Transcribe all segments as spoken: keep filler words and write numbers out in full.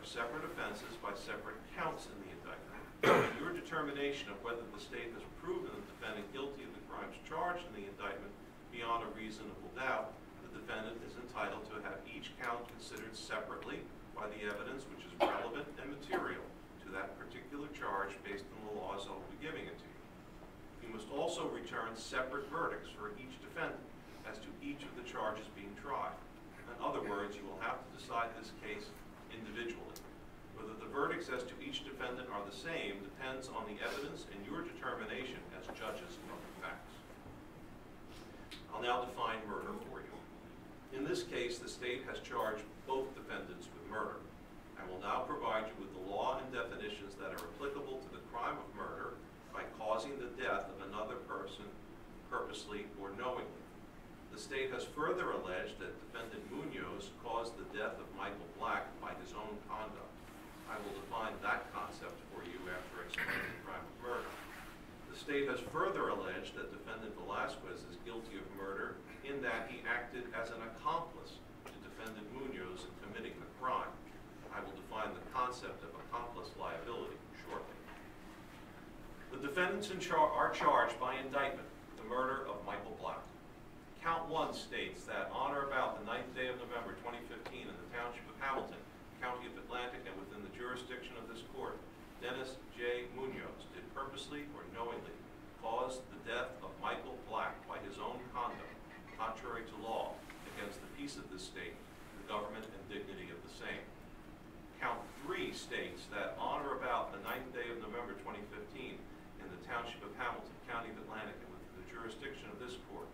for separate offenses by separate counts in the indictment. Your determination of whether the state has proven the defendant guilty of the crimes charged in the indictment beyond a reasonable doubt, the defendant is entitled to have each count considered separately by the evidence which is relevant and material to that particular charge based on the laws I'll be giving it to you. You must also return separate verdicts for each defendant as to each of the charges being tried. In other words, you will have to decide this case individually. Whether the verdicts as to each defendant are the same depends on the evidence and your determination as judges of the facts. I'll now define murder for you. In this case, the state has charged both defendants with murder. I will now provide you with the law and definitions that are applicable to the crime of murder by causing the death of another person purposely or knowingly. The state has further alleged that defendant Munoz caused the death of Michael Black by his own conduct. I will define that concept for you after explaining the crime of murder. The state has further alleged that defendant Velazquez is guilty of murder in that he acted as an accomplice to defendant Munoz in committing the crime. I will define the concept of accomplice liability shortly. The defendants in char are charged by indictment, the murder of Michael Black. Count one states that on or about the ninth day of November twenty fifteen in the township of Hamilton, county of Atlantic, and within the jurisdiction of this court, Dennis J. Munoz did purposely or knowingly cause the death of Michael Black by his own conduct, contrary to law, against the peace of this state, the government, and dignity of the same. Count three states that on or about the ninth day of November twenty fifteen in the township of Hamilton, county of Atlantic, and within the jurisdiction of this court,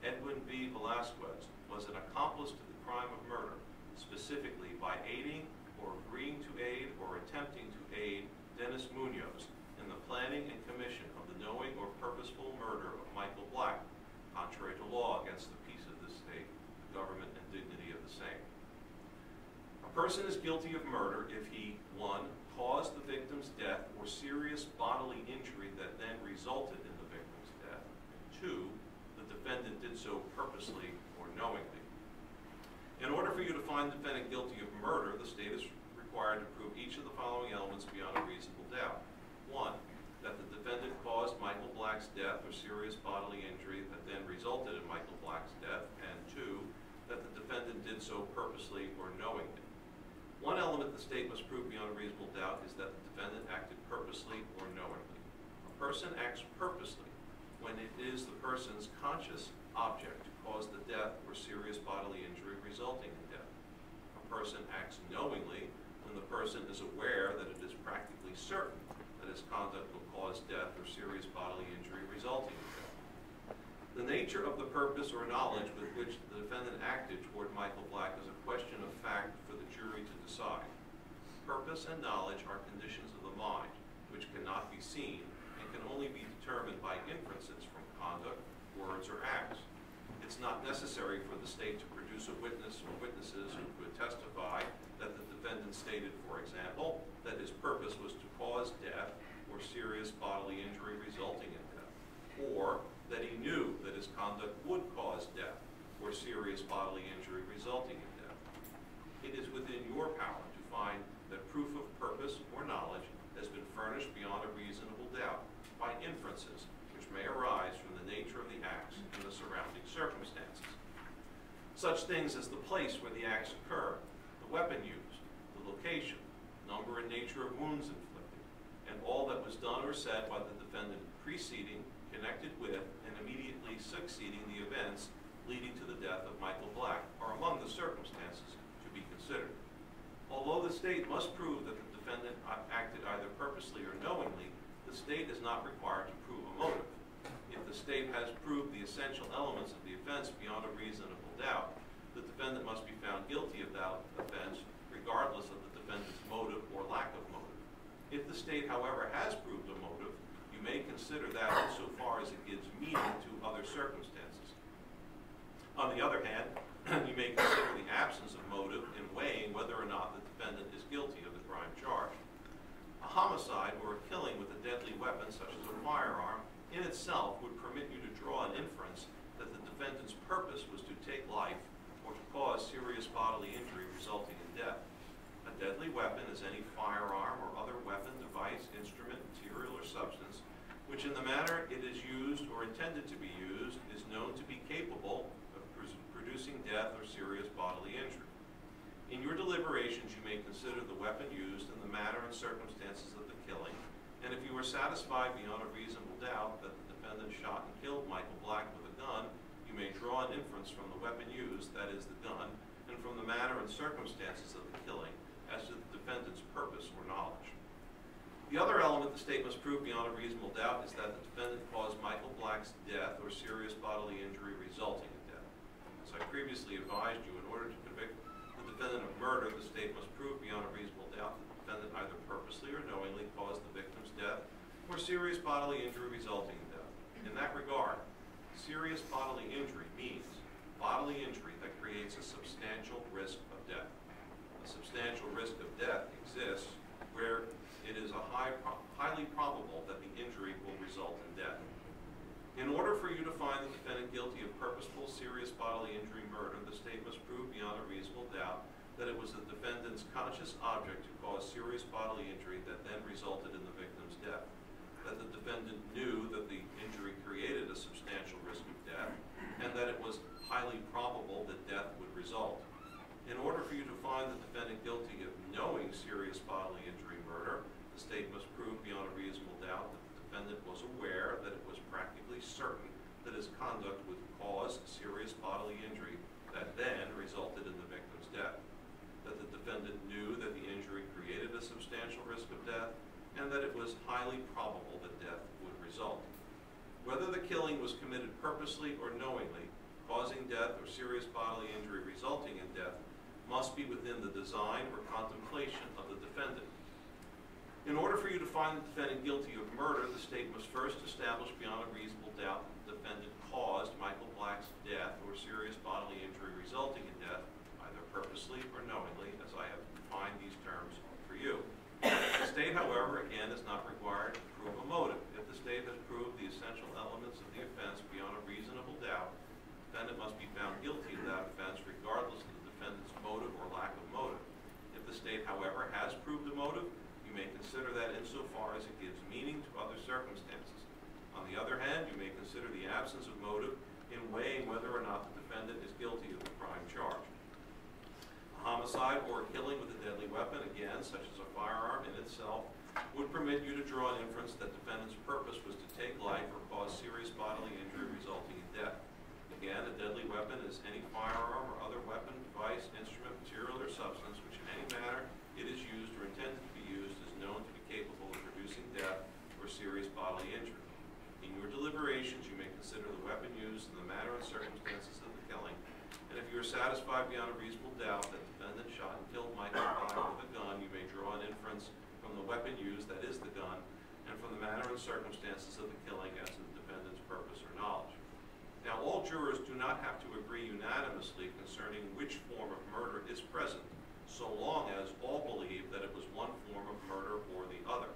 Edwin B. Velazquez was an accomplice to the crime of murder, specifically by aiding or agreeing to aid or attempting to aid Dennis Munoz in the planning and commission of the knowing or purposeful murder of Michael Black, contrary to law against the peace of this state, the government, and dignity of the same. A person is guilty of murder if he, one, caused the victim's death or serious bodily injury that then resulted in the victim's death, and two, the defendant did so purposely or knowingly. In order for you to find the defendant guilty of murder, the state is required to prove each of the following elements beyond a reasonable doubt. One, that the defendant caused Michael Black's death or serious bodily injury that then resulted in Michael Black's death, and two, that the defendant did so purposely or knowingly. One element the state must prove beyond a reasonable doubt is that the defendant acted purposely or knowingly. A person acts purposely when it is the person's conscious object to cause the death or serious bodily injury resulting in death. A person acts knowingly when the person is aware that it is practically certain that his conduct will cause death or serious bodily injury resulting in death. The nature of the purpose or knowledge with which the defendant acted toward Michael Black is a question of fact for the jury to decide. Purpose and knowledge are conditions of the mind, which cannot be seen and can only be determined by inferences from conduct, words, or acts. It's not necessary for the state to produce a witness or witnesses who would testify that the defendant stated, for example, that his purpose was to cause death or serious bodily injury resulting in death, or that he knew that his conduct would cause death or serious bodily injury resulting in death. It is within your power to find that proof of purpose or knowledge has been furnished beyond a reasonable doubt by inferences which may arise from the nature of the acts and the surrounding circumstances. Such things as the place where the acts occur, the weapon used, the location, number and nature of wounds inflicted, and all that was done or said by the defendant preceding, connected with, and immediately succeeding the events leading to the death of Michael Black are among the circumstances to be considered. Although the state must prove that the defendant acted either purposely or knowingly, the state is not required to prove a motive. If the state has proved the essential elements of the offense beyond a reasonable doubt, the defendant must be found guilty of that offense regardless of the defendant's motive or lack of motive. If the state, however, has proved a motive, you may consider that insofar as it gives meaning to other circumstances. On the other hand, you may consider the absence of motive in weighing whether or not the defendant is guilty of the crime charged. A homicide or a killing with a deadly weapon such as a firearm in itself would permit you to draw an inference that the defendant's purpose was to take life or to cause serious bodily injury resulting in death. A deadly weapon is any firearm or other weapon, device, instrument, material, or substance which in the manner it is used or intended to be used is known to be capable of producing death or serious bodily injury. In your deliberations, you may consider the weapon used and the manner and circumstances of the killing, and if you are satisfied beyond a reasonable doubt that the defendant shot and killed Michael Black with a gun, you may draw an inference from the weapon used, that is, the gun, and from the manner and circumstances of the killing as to the defendant's purpose or knowledge. The other element the state must prove beyond a reasonable doubt is that the defendant caused Michael Black's death or serious bodily injury resulting in death. As I previously advised you, in order to convict the defendant of murder, the state must prove beyond a reasonable doubt that the defendant either purposely or knowingly caused the victim's death or serious bodily injury resulting in death. In that regard, serious bodily injury means bodily injury that creates a substantial risk of death. A substantial risk of death exists where it is a high pro highly probable that the injury will result in death. In order for you to find the defendant guilty of purposeful serious bodily injury murder, the state must prove beyond a reasonable doubt that it was the defendant's conscious object to cause serious bodily injury that then resulted in the victim's death, that the defendant knew that the injury created a substantial risk of death, and that it was highly probable that death would result. In order for you to find the defendant guilty of knowing serious bodily injury murder, the state must prove beyond a reasonable doubt that the defendant was aware that it was practically certain that his conduct would cause serious bodily injury that then resulted in the victim's death, that the defendant knew that the injury created a substantial risk of death, and that it was highly probable that death would result. Whether the killing was committed purposely or knowingly, causing death or serious bodily injury resulting in death, must be within the design or contemplation of the defendant. In order for you to find the defendant guilty of murder, the state must first establish beyond a reasonable doubt that the defendant caused Michael Black's death or serious bodily injury resulting in death, either purposely or knowingly, as I have defined these terms for you. The state, however, again, is not required to prove a motive. If the state has proved the essential elements of the offense beyond a reasonable doubt, the defendant must be found guilty of that offense regardless of the defendant's motive or lack of motive. If the state, however, has proved a motive, you may consider that insofar as it gives meaning to other circumstances. On the other hand, you may consider the absence of motive in weighing whether or not the defendant is guilty of the crime charge. A homicide or a killing with a deadly weapon, again, such as a firearm in itself, would permit you to draw an inference that the defendant's purpose was to take life or cause serious bodily injury resulting in death. Again, a deadly weapon is any firearm or other weapon, device, instrument, material, or substance which in any manner it is used or intended to be used is known to be capable of producing death or serious bodily injury. In your deliberations, you may consider the weapon used and the manner and circumstances of the killing, and if you are satisfied beyond a reasonable doubt that the defendant shot and killed Michael Black with a gun, you may draw an inference from the weapon used, that is, the gun, and from the manner and circumstances of the killing as to the defendant's purpose or knowledge. Now, all jurors do not have to agree unanimously concerning which form of murder is present, so long as all believe that it was one form of murder or the other.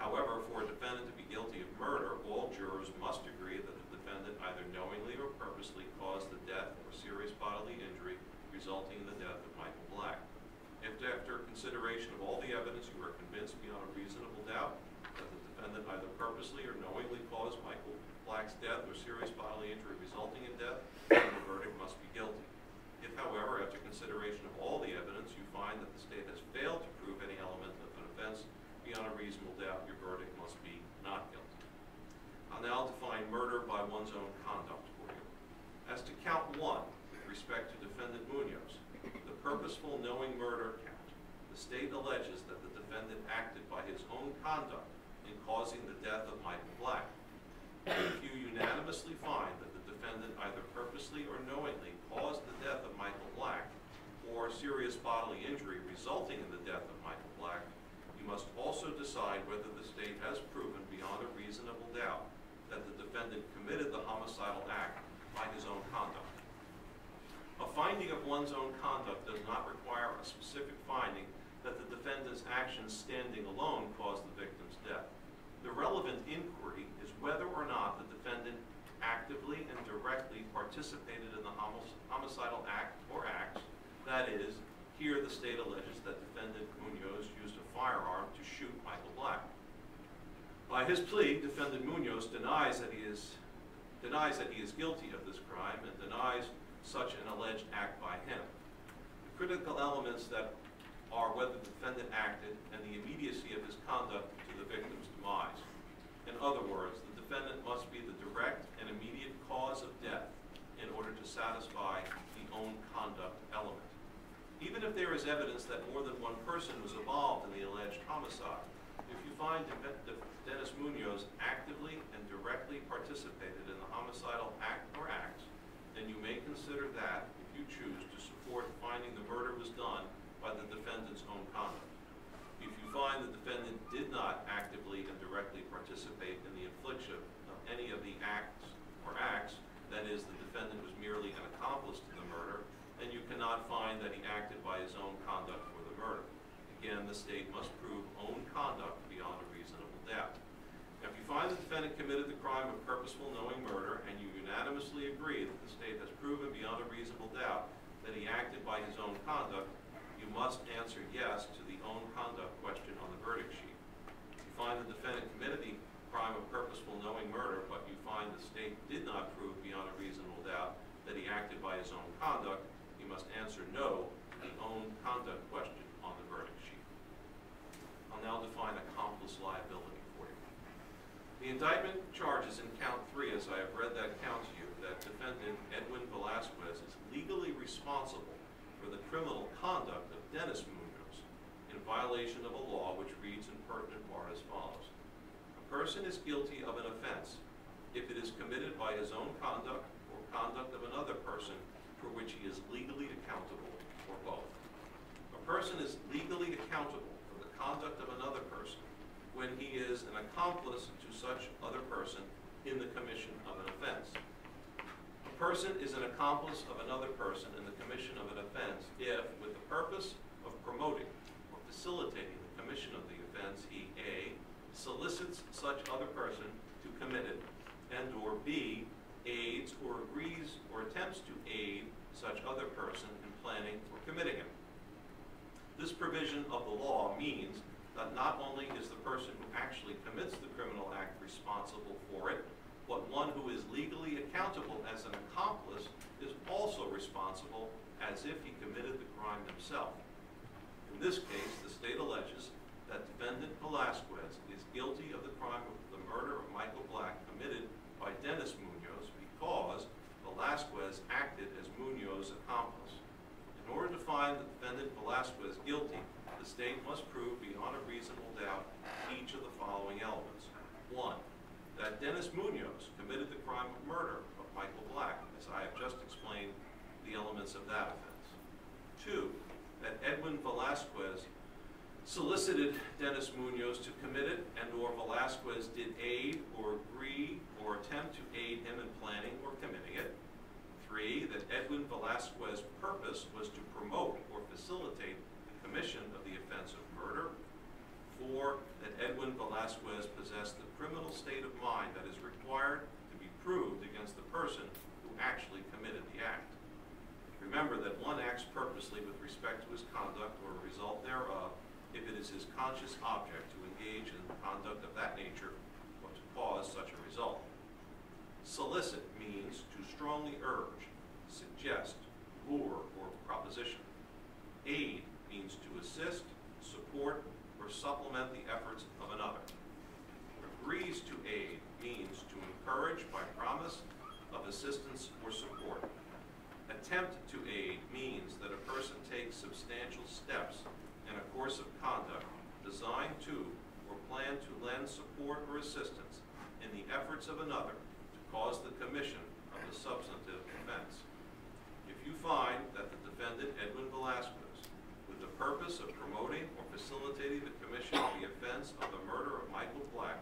However, for a defendant to be guilty of murder, all jurors must agree that the defendant either knowingly or purposely caused the death or serious bodily injury resulting in the death of Michael Black. If after consideration of all the evidence you are convinced beyond a reasonable doubt that the defendant either purposely or knowingly caused Michael Black's death or serious bodily injury resulting in death, then the verdict must be guilty. If, however, after consideration of all the evidence, you find that the state has failed to prove any element of an offense beyond a reasonable doubt, your verdict must be not guilty. I'll now define murder by one's own conduct for you. As to count one, with respect to defendant Munoz, the purposeful knowing murder count, the state alleges that the defendant acted by his own conduct in causing the death of Michael Black. If you unanimously find that the defendant either purposely or knowingly caused the death of Michael Black or serious bodily injury resulting in the death of Michael Black, you must also decide whether the state has proven beyond a reasonable doubt that the defendant committed the homicidal act by his own conduct. A finding of one's own conduct does not require a specific finding that the defendant's actions standing alone caused the victim's death. The relevant inquiry is whether or not the defendant actively and directly participated in the homicidal act or acts. That is, here the state alleges that defendant Munoz By his plea, defendant Munoz denies that he is, denies that he is guilty of this crime and denies such an alleged act by him. The critical elements that are whether the defendant acted and the immediacy of his conduct to the victim's demise. In other words, the defendant must be the direct and immediate cause of death in order to satisfy the own conduct element. Even if there is evidence that more than one person was involved in the alleged homicide, if you find that Dennis Munoz actively and directly participated in the homicidal act or acts, then you may consider that, if you choose, to support finding the murder was done by the defendant's own conduct. If you find the defendant did not actively and directly participate in the infliction of any of the acts or acts, that is, the defendant was merely an accomplice to the murder, then you cannot find that he acted by his own conduct for the murder. Again, the state must prove own conduct beyond a reasonable doubt. Now, if you find the defendant committed the crime of purposeful knowing murder, and you unanimously agree that the state has proven beyond a reasonable doubt that he acted by his own conduct, you must answer yes to the own conduct question on the verdict sheet. If you find the defendant committed the crime of purposeful knowing murder, but you find the state did not prove beyond a reasonable doubt that he acted by his own conduct, you must answer no to the own conduct question on the verdict sheet. I'll now define accomplice liability for you. The indictment charges in count three, as I have read that count to you, that defendant Edwin Velazquez is legally responsible for the criminal conduct of Dennis Munoz in violation of a law which reads in pertinent part as follows. A person is guilty of an offense if it is committed by his own conduct or conduct of another person for which he is legally accountable or both. A person is legally accountable for the conduct of another person when he is an accomplice to such other person in the commission of an offense. A person is an accomplice of another person in the commission of an offense if, with the purpose of promoting or facilitating the commission of the offense, he A, solicits such other person to commit it, and or B, aids or agrees or attempts to aid such other person in planning or committing it. This provision of the law means that not only is the person who actually commits the criminal act responsible for it, but one who is legally accountable as an accomplice is also responsible as if he committed the crime himself. In this case, the state alleges that defendant Velazquez is guilty of the crime of the murder of Michael Black committed by Dennis Munoz because Velazquez acted as Munoz's accomplice. In order to find the defendant Velazquez guilty, the state must prove beyond a reasonable doubt each of the following elements. One, that Dennis Munoz committed the crime of murder of Michael Black, as I have just explained the elements of that offense. Two, that Edwin Velazquez solicited Dennis Munoz to commit it, and or Velazquez did aid or agree or attempt to aid him in planning or committing it. Three, that Edwin Velazquez's purpose was to promote or facilitate the commission of the offense of murder. Four, that Edwin Velazquez possessed the criminal state of mind that is required to be proved against the person who actually committed the act. Remember that one acts purposely with respect to his conduct or a result thereof if it is his conscious object to engage in the conduct of that nature or to cause such a result. Solicit means to strongly urge, suggest, lure, or proposition. Aid means to assist, support, or supplement the efforts of another. Agrees to aid means to encourage by promise of assistance or support. Attempt to aid means that a person takes substantial steps in a course of conduct designed to or planned to lend support or assistance in the efforts of another to cause the commission of a substantive offense. If you find that the defendant, Edwin Velazquez, the purpose of promoting or facilitating the commission of the offense of the murder of Michael Black,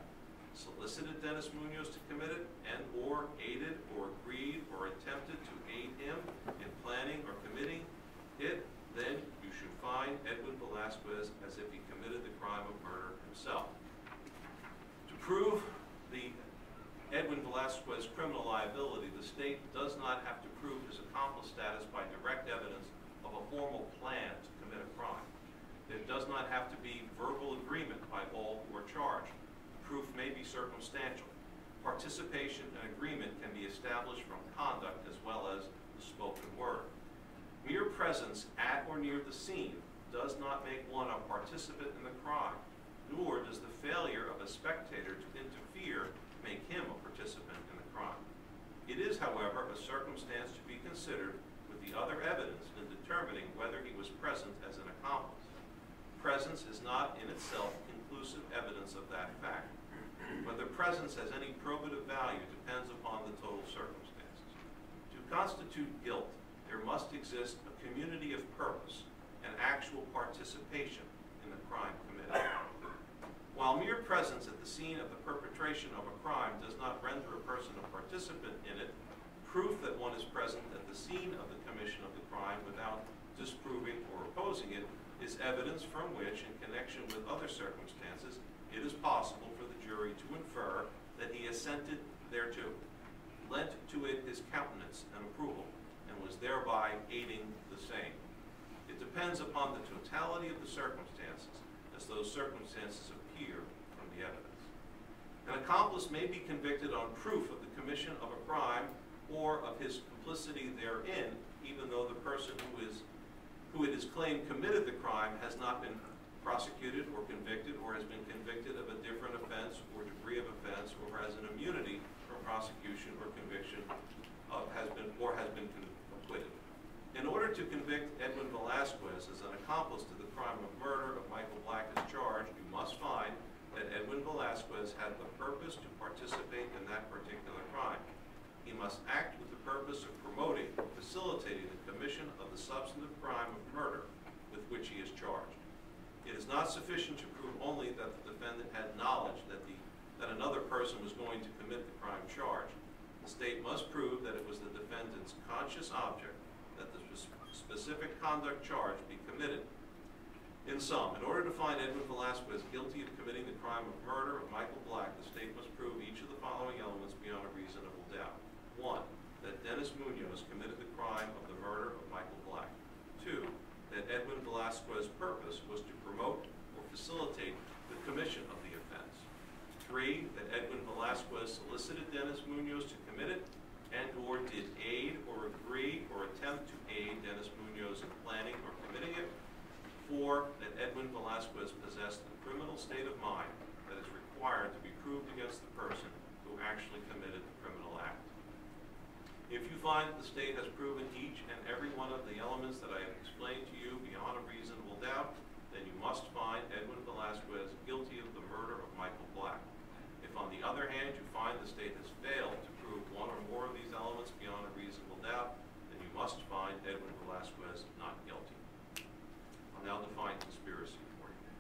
solicited Dennis Munoz to commit it, and or aided or agreed or attempted to aid him in planning or committing it, then you should find Edwin Velazquez as if he committed the crime of murder himself. To prove the Edwin Velazquez criminal liability, the state does not have to prove his accomplice status by direct evidence of a formal plan to commit a crime. There does not have to be verbal agreement by all who are charged. proof may be circumstantial. Participation and agreement can be established from conduct as well as the spoken word. Mere presence at or near the scene does not make one a participant in the crime, nor does the failure of a spectator to interfere make him a participant in the crime. It is, however, a circumstance to be considered with the other evidence in determining whether he was present as an accomplice. Presence is not in itself conclusive evidence of that fact. Whether presence has any probative value depends upon the total circumstances. To constitute guilt, there must exist a community of purpose and actual participation in the crime committed. While mere presence at the scene of the perpetration of a crime does not render a person a participant in it, proof that one is present at the scene of the commission of the crime without disproving or opposing it is evidence from which, in connection with other circumstances, it is possible for the jury to infer that he assented thereto, lent to it his countenance and approval, and was thereby aiding the same. It depends upon the totality of the circumstances, as those circumstances appear from the evidence. An accomplice may be convicted on proof of the commission of a crime or of his complicity therein, even though the person who is, who it is claimed committed the crime has not been prosecuted or convicted, or has been convicted of a different offense or degree of offense, or has an immunity from prosecution or conviction, of, has been or has been acquitted. In order to convict Edwin Velazquez as an accomplice to the crime of murder of Michael Black as charged, you must find that Edwin Velazquez had the purpose to participate in that particular crime. He must act with the purpose of promoting, facilitating the commission of the substantive crime of murder with which he is charged. It is not sufficient to prove only that the defendant had knowledge that, the, that another person was going to commit the crime charged. The state must prove that it was the defendant's conscious object that the specific conduct charged be committed. In sum, in order to find Edwin Velazquez guilty of committing the crime of murder of Michael Black, the state must prove each of the following elements beyond a reasonable doubt. One, that Dennis Munoz committed the crime of the murder of Michael Black. Two, that Edwin Velazquez's purpose was to promote or facilitate the commission of the offense. Three, that Edwin Velazquez solicited Dennis Munoz to commit it, and or did aid or agree or attempt to aid Dennis Munoz in planning or committing it. Four, that Edwin Velazquez possessed the criminal state of mind that is required to be proved against the person who actually committed the criminal act. If you find that the state has proven each and every one of the elements that I have explained to you beyond a reasonable doubt, then you must find Edwin Velazquez guilty of the murder of Michael Black. If, on the other hand, you find the state has failed to prove one or more of these elements beyond a reasonable doubt, then you must find Edwin Velazquez not guilty. I'll now define conspiracy for you.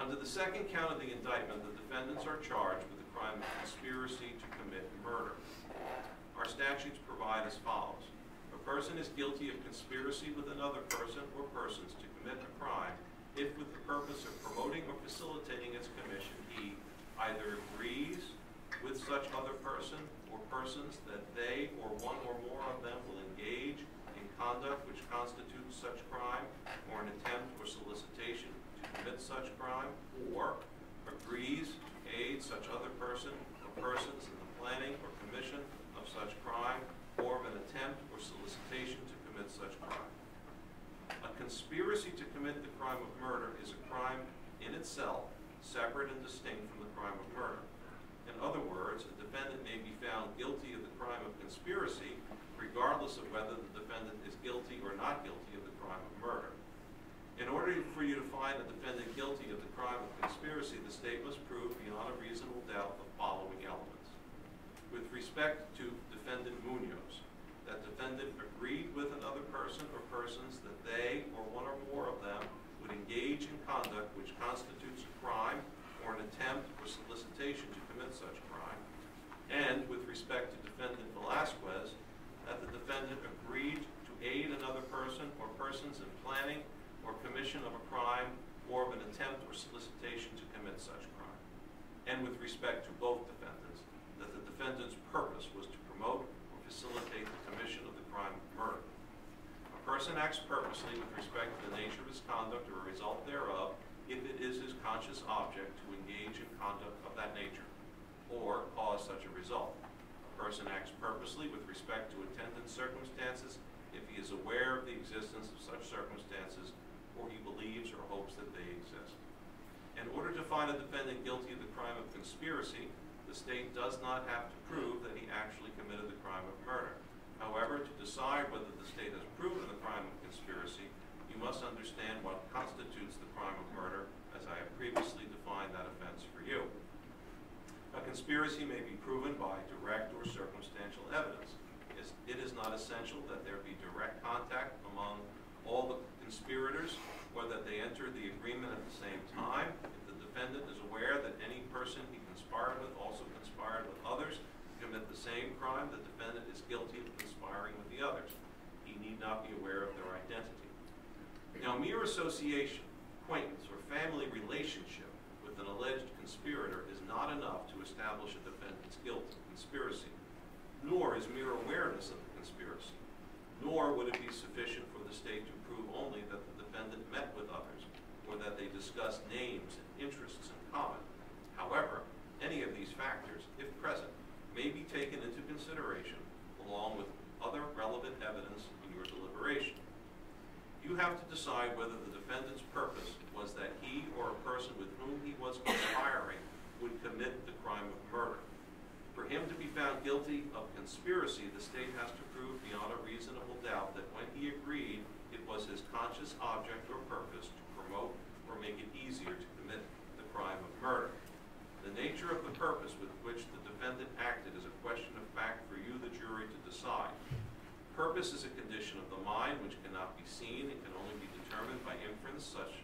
Under the second count of the indictment, the defendants are charged with the crime of conspiracy to commit murder. Our statutes provide as follows. A person is guilty of conspiracy with another person or persons to commit a crime if, with the purpose of promoting or facilitating its commission, he either agrees with such other person or persons that they or one or more of them will engage in conduct which constitutes such crime, or an attempt or solicitation to commit such crime, or agrees to aid such other person or persons in the planning or commission of such crime, or of an attempt or solicitation to commit such crime. A conspiracy to commit the crime of murder is a crime in itself, separate and distinct from the crime of murder. In other words, a defendant may be found guilty of the crime of conspiracy, regardless of whether the defendant is guilty or not guilty of the crime of murder. In order for you to find a defendant guilty of the crime of conspiracy, the state must prove beyond a reasonable doubt the following elements. With respect to defendant Munoz, that defendant agreed with another person or persons that they or one or more of them would engage in conduct which constitutes a crime or an attempt or solicitation to commit such crime. And with respect to defendant Velazquez, that the defendant agreed to aid another person or persons in planning or commission of a crime or of an attempt or solicitation to commit such crime. And with respect to both defendants, that the defendant's purpose was to promote or facilitate the commission of the crime of murder. A person acts purposely with respect to the nature of his conduct or a result thereof if it is his conscious object to engage in conduct of that nature, or cause such a result. A person acts purposely with respect to attendant circumstances if he is aware of the existence of such circumstances, or he believes or hopes that they exist. In order to find a defendant guilty of the crime of conspiracy, the state does not have to prove that he actually committed the crime of murder. However, to decide whether the state has proven the crime of conspiracy, you must understand what constitutes the crime of murder, as I have previously defined that offense for you. A conspiracy may be proven by direct or circumstantial evidence. It is not essential that there be direct contact among all the conspirators, or that they entered the agreement at the same time. If the defendant is aware that any person he conspired with also conspired with others to commit the same crime, the defendant is guilty of conspiring with the others. He need not be aware of their identity. Now, mere association, acquaintance, or family relationship with an alleged conspirator is not enough to establish a defendant's guilt of conspiracy, nor is mere awareness of the conspiracy, nor would it be sufficient for the state to prove only that the defendant met with others, or that they discussed names and interests in common. However, any of these factors, if present, may be taken into consideration along with other relevant evidence in your deliberation. You have to decide whether the defendant's purpose was that he or a person with whom he was conspiring would commit the crime of murder. For him to be found guilty of conspiracy, the state has to prove beyond a reasonable doubt that when he agreed, it was his conscious object or purpose to promote or make it easier to commit the crime of murder. The nature of the purpose with which the defendant acted is a question of fact for you, the jury, to decide. Purpose is a condition of the mind which cannot be seen and can only be determined by inference, such